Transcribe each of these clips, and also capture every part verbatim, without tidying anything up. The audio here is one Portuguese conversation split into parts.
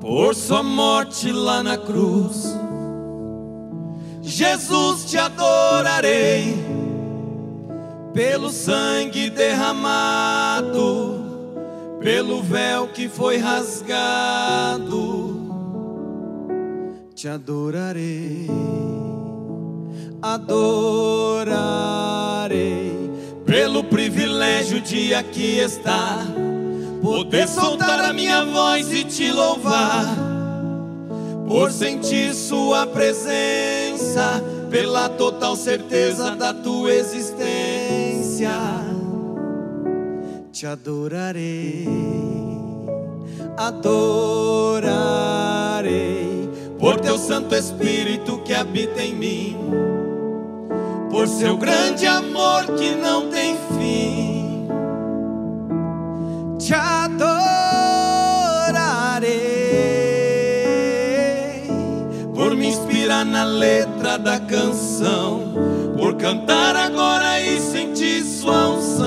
por sua morte lá na cruz. Jesus, te adorarei pelo sangue derramado, pelo véu que foi rasgado. Te adorarei, adorarei pelo privilégio de aqui estar, poder soltar a minha voz e te louvar, por sentir sua presença, pela total certeza da tua existência. Te adorarei, adorarei por teu Santo Espírito que habita em mim, por seu grande amor que não tem fim. Te adorarei por me inspirar na letra da canção, por cantar agora e sentir sua unção.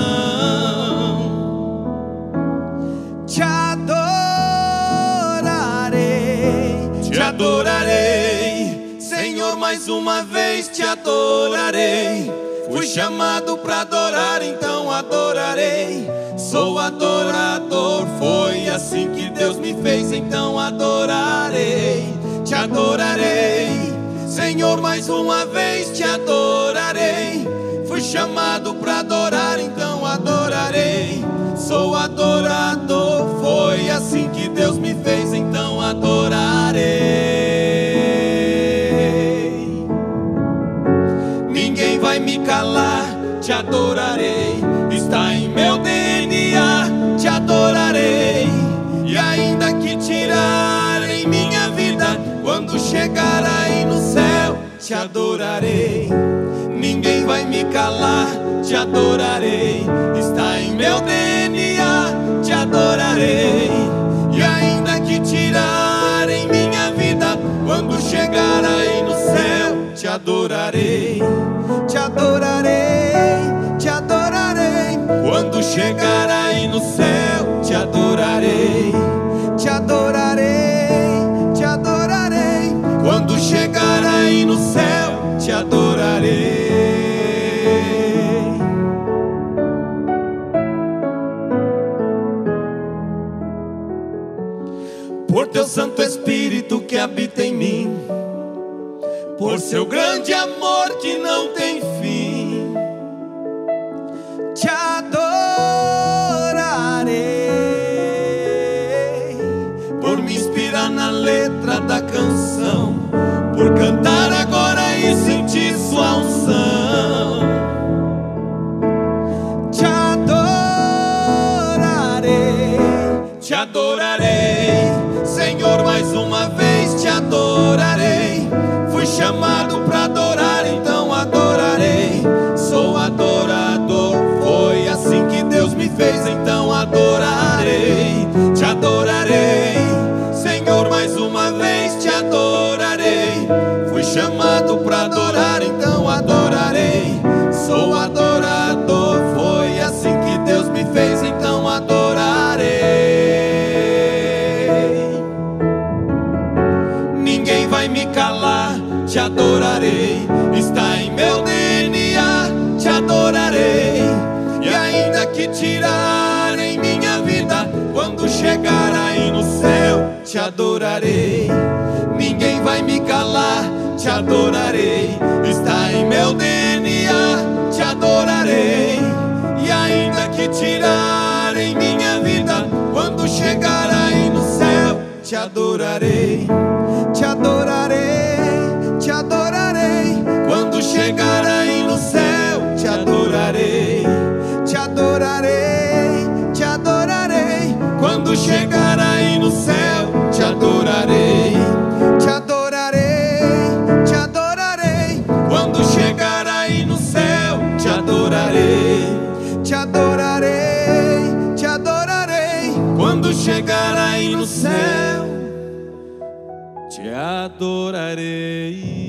Te adorarei, te adorarei, Senhor, mais uma vez te adorarei. Fui chamado pra adorar, então adorarei. Sou adorador, foi assim que Deus me fez, então adorarei. Te adorarei, Senhor, mais uma vez te adorarei. Fui chamado pra adorar, então adorarei. Sou adorador, foi assim que Deus me fez, então adorarei. Vai me calar, te adorarei. Está em meu D N A, te adorarei. E ainda que tirarem minha vida, quando chegar aí no céu, te adorarei. Ninguém vai me calar, te adorarei. Está em meu D N A, te adorarei. E ainda que tirarem minha vida, quando chegar aí no céu, te adorarei. Te adorarei, te adorarei. Quando chegar aí no céu, te adorarei. Te adorarei, te adorarei. Quando chegar aí no céu, te adorarei. Por teu Santo Espírito que habita em mim, por seu grande amor que não tem fim. Te adorarei por me inspirar na letra da canção, por cantar agora e sentir sua unção. Te adorarei, te adorarei, Senhor, mais uma vez te adorarei. Chamado pra adorar, então adorarei. Sou adorador, foi assim que Deus me fez, então adorarei. Te adorarei, Senhor, mais uma vez te adorarei. Fui chamado pra adorar, então adorarei. Sou adorador, foi assim que Deus me fez, então adorarei. Ninguém vai me calar, te adorarei, está em meu D N A, te adorarei. E ainda que tirarem minha vida, quando chegar aí no céu, te adorarei. Ninguém vai me calar, te adorarei. Está em meu D N A, te adorarei. E ainda que tirarem minha vida, quando chegar aí no céu, te adorarei, te adorarei. Te adorarei, quando chegar aí no céu, te adorarei, te adorarei, te adorarei, quando chegar aí no céu, te adorarei, te adorarei, te adorarei, quando chegar aí no céu, te adorarei, te adorarei, te adorarei, quando chegar aí no céu, te adorarei.